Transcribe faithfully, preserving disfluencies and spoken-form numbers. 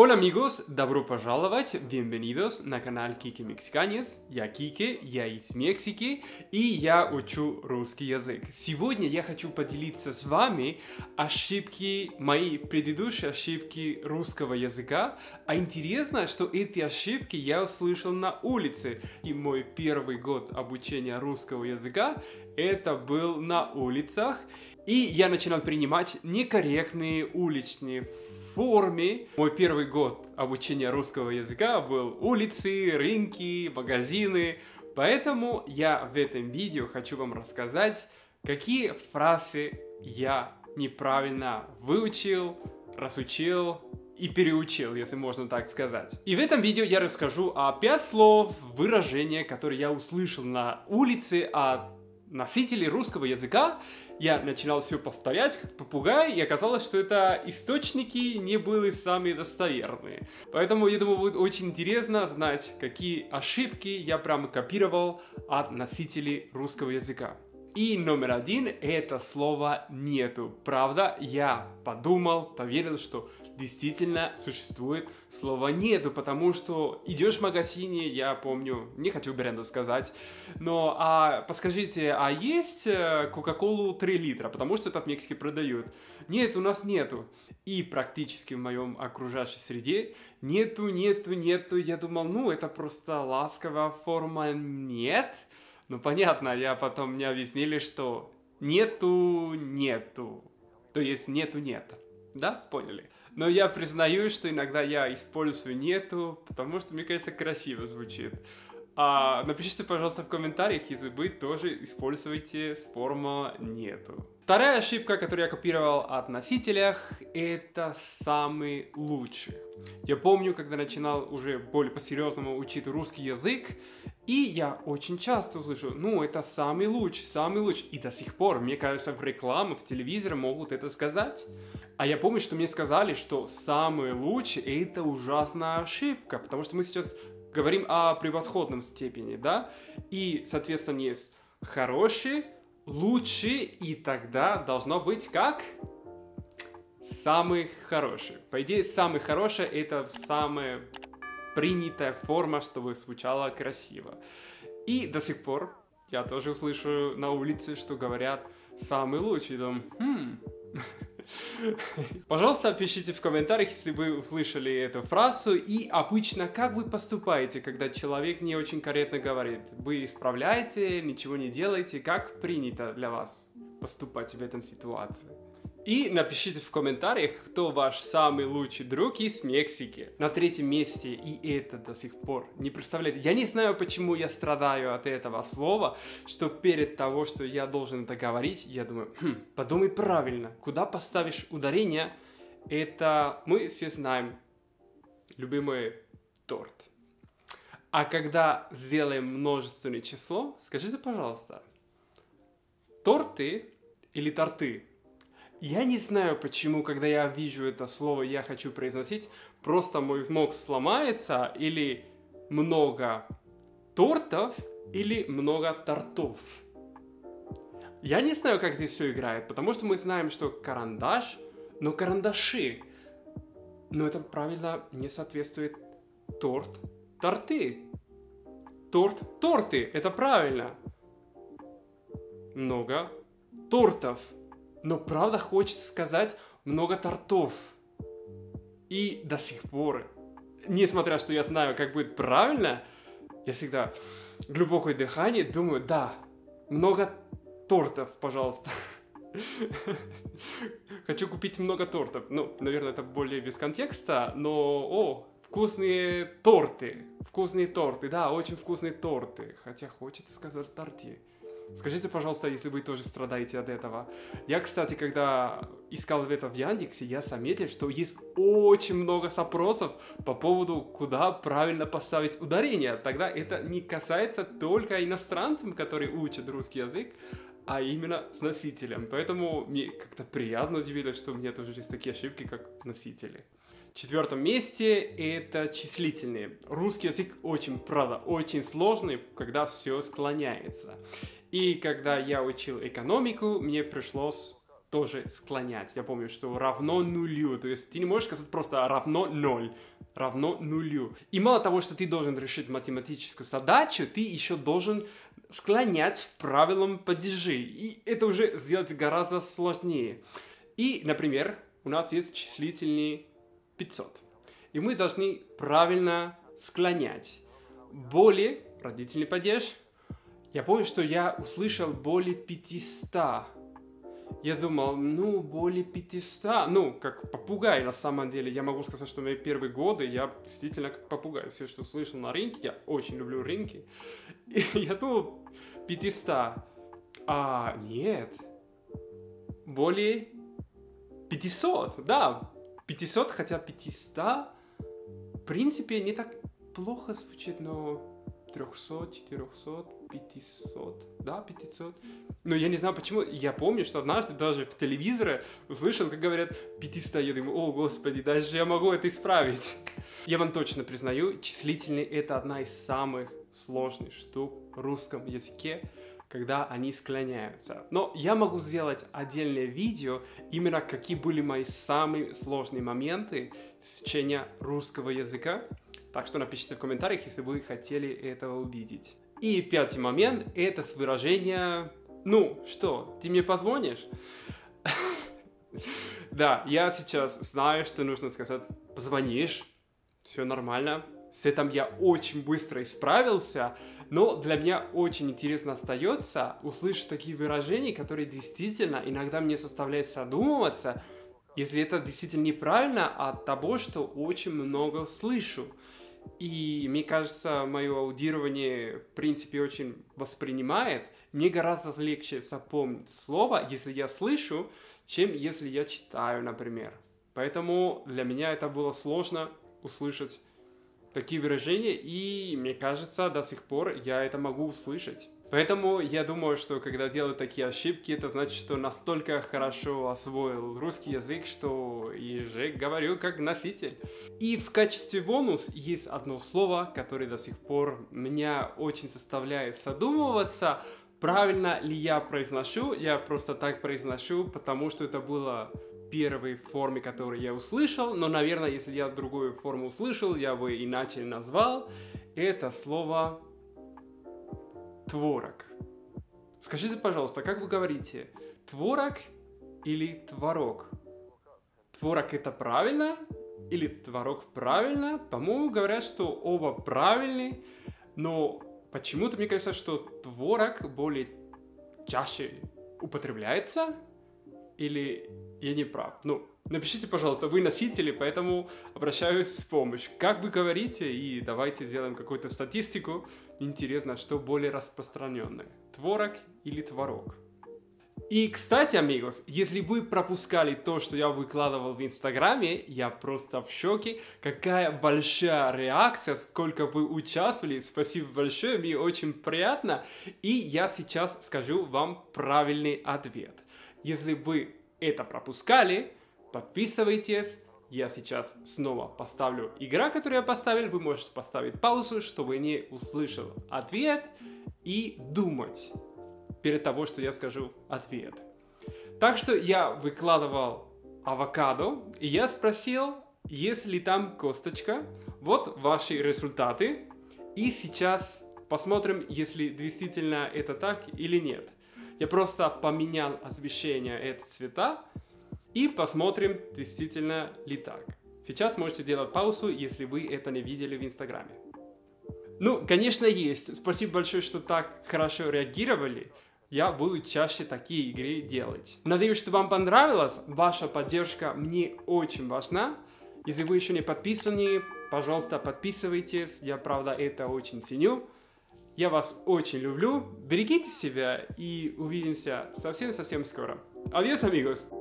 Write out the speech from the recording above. Hola amigos, добро пожаловать, bienvenidos на канал Кики Мексиканец. Я Кики, я из Мексики и я учу русский язык. Сегодня я хочу поделиться с вами ошибки, мои предыдущие ошибки русского языка. А интересно, что эти ошибки я услышал на улице. И мой первый год обучения русского языка это был на улицах. И я начинал принимать некорректные уличные формы. Форме. Мой первый год обучения русского языка был улицы, рынки, магазины. Поэтому я в этом видео хочу вам рассказать, какие фразы я неправильно выучил, разучил и переучил, если можно так сказать. И в этом видео я расскажу о пяти слов, выражения, которые я услышал на улице от носители русского языка. Я начинал все повторять, как попугай, и оказалось, что это источники не были самые достоверные. Поэтому, я думаю, будет очень интересно знать, какие ошибки я прямо копировал от носителей русского языка. И номер один – это слово «нету». Правда, я подумал, поверил, что действительно существует слово «нету», потому что идешь в магазине, я помню, не хочу бренда сказать, но а, подскажите, а есть Coca-Cola три литра, потому что это в Мексике продают? Нет, у нас нету. И практически в моем окружающей среде нету, нету, нету. Я думал, ну, это просто ласковая форма «нет». Ну, понятно, я потом мне объяснили, что нету, нету. То есть нету, нет. Да? Поняли? Но я признаю, что иногда я использую нету, потому что, мне кажется, красиво звучит. А, напишите, пожалуйста, в комментариях, если вы тоже используете форму нету. Вторая ошибка, которую я копировал от носителей, это самый лучший. Я помню, когда начинал уже более по-серьезному учить русский язык, и я очень часто услышу, ну, это самый лучший, самый лучший. И до сих пор, мне кажется, в рекламе, в телевизоре могут это сказать. А я помню, что мне сказали, что самый лучший – это ужасная ошибка, потому что мы сейчас говорим о превосходном степени, да? И, соответственно, есть хороший, лучший, и тогда должно быть как самый хороший. По идее, самый хороший это самая принятая форма, чтобы звучало красиво. И до сих пор я тоже слышу на улице, что говорят самый лучший. Думаю, хм. Пожалуйста, пишите в комментариях, если вы услышали эту фразу. И обычно, как вы поступаете, когда человек не очень корректно говорит? Вы исправляете, ничего не делаете? Как принято для вас поступать в этой ситуации? И напишите в комментариях, кто ваш самый лучший друг из Мексики. На третьем месте, и это до сих пор не представляет. Я не знаю, почему я страдаю от этого слова, что перед того, что я должен это говорить, я думаю, хм, подумай правильно, куда поставишь ударение, это мы все знаем, любимый торт. А когда сделаем множественное число, скажите, пожалуйста, торты или торты? Я не знаю, почему, когда я вижу это слово, я хочу произносить, просто мой мозг сломается, или много тортов, или много тортов. Я не знаю, как здесь все играет, потому что мы знаем, что карандаш, но карандаши. Но это правильно не соответствует торт, торты. Торт, торты, это правильно. Много тортов. Но правда хочется сказать много тортов. И до сих пор, несмотря что я знаю, как будет правильно, я всегда глубокое дыхание думаю, да, много тортов, пожалуйста. Хочу купить много тортов. Ну, наверное, это более без контекста, но, о, вкусные торты, вкусные торты, да, очень вкусные торты. Хотя хочется сказать торты. Скажите, пожалуйста, если вы тоже страдаете от этого. Я, кстати, когда искал это в Яндексе, я заметил, что есть очень много запросов по поводу, куда правильно поставить ударение. Тогда это не касается только иностранцев, которые учат русский язык, а именно с носителем. Поэтому мне как-то приятно удивилось, что у меня тоже есть такие ошибки, как носители. В четвертом месте это числительные. Русский язык очень, правда, очень сложный, когда все склоняется. И когда я учил экономику, мне пришлось тоже склонять. Я помню, что равно нулю. То есть ты не можешь сказать просто равно ноль, равно нулю. И мало того, что ты должен решить математическую задачу, ты еще должен склонять в правильном падеже. И это уже сделать гораздо сложнее. И, например, у нас есть числительный пятьсот. И мы должны правильно склонять. Более, родительный падеж. Я помню, что я услышал более пятисот. Я думал, ну, более пятисот, ну, как попугай на самом деле. Я могу сказать, что мои первые годы я действительно как попугай. Все, что слышал на рынке, я очень люблю рынки. И я думал, пятисот. А, нет. Более пятисот, да. пятьсот, хотя пятьсот, в принципе, не так плохо звучит, но... триста, четыреста, пятьсот, да, пятьсот. Но я не знаю почему, я помню, что однажды даже в телевизоре услышал, как говорят пятьсот, я думаю, о господи, даже я могу это исправить. Я вам точно признаю, числительные это одна из самых сложных штук в русском языке, когда они склоняются. Но я могу сделать отдельное видео, именно какие были мои самые сложные моменты с изучения русского языка. Так что напишите в комментариях, если вы хотели этого увидеть. И пятый момент, это с выражения «Ну, что, ты мне позвонишь?» Да, я сейчас знаю, что нужно сказать «Позвонишь, все нормально». С этим я очень быстро исправился, но для меня очень интересно остается услышать такие выражения, которые действительно иногда мне составляют задумываться, если это действительно неправильно, от того, что очень много слышу. И мне кажется, мое аудирование, в принципе, очень воспринимает. Мне гораздо легче запомнить слово, если я слышу, чем если я читаю, например. Поэтому для меня это было сложно услышать такие выражения, и мне кажется, до сих пор я это могу услышать. Поэтому я думаю, что когда делаю такие ошибки, это значит, что настолько хорошо освоил русский язык, что и же говорю как носитель. И в качестве бонус есть одно слово, которое до сих пор меня очень заставляет задумываться, правильно ли я произношу. Я просто так произношу, потому что это было в первой форме, которую я услышал, но, наверное, если я другую форму услышал, я бы иначе назвал. Это слово... творог. Скажите, пожалуйста, как вы говорите, творог или творог? Творог это правильно или творог правильно? По-моему, говорят, что оба правильны, но почему-то мне кажется, что творог более чаще употребляется, или я не прав? Ну, напишите, пожалуйста, вы носители, поэтому обращаюсь с помощью. Как вы говорите, и давайте сделаем какую-то статистику. Интересно, что более распространенное, творог или творог? И, кстати, амигос, если вы пропускали то, что я выкладывал в Инстаграме, я просто в шоке, какая большая реакция, сколько вы участвовали, спасибо большое, мне очень приятно. И я сейчас скажу вам правильный ответ. Если вы это пропускали, подписывайтесь. Я сейчас снова поставлю игра, которую я поставил. Вы можете поставить паузу, чтобы не услышал ответ, и думать перед того, что я скажу ответ. Так что я выкладывал авокадо, и я спросил, есть ли там косточка. Вот ваши результаты. И сейчас посмотрим, если действительно это так или нет. Я просто поменял освещение, это цвета. И посмотрим, действительно ли так. Сейчас можете делать паузу, если вы это не видели в Инстаграме. Ну, конечно, есть. Спасибо большое, что так хорошо реагировали. Я буду чаще такие игры делать. Надеюсь, что вам понравилось. Ваша поддержка мне очень важна. Если вы еще не подписаны, пожалуйста, подписывайтесь. Я, правда, это очень ценю. Я вас очень люблю. Берегите себя и увидимся совсем-совсем скоро. Adiós, amigos!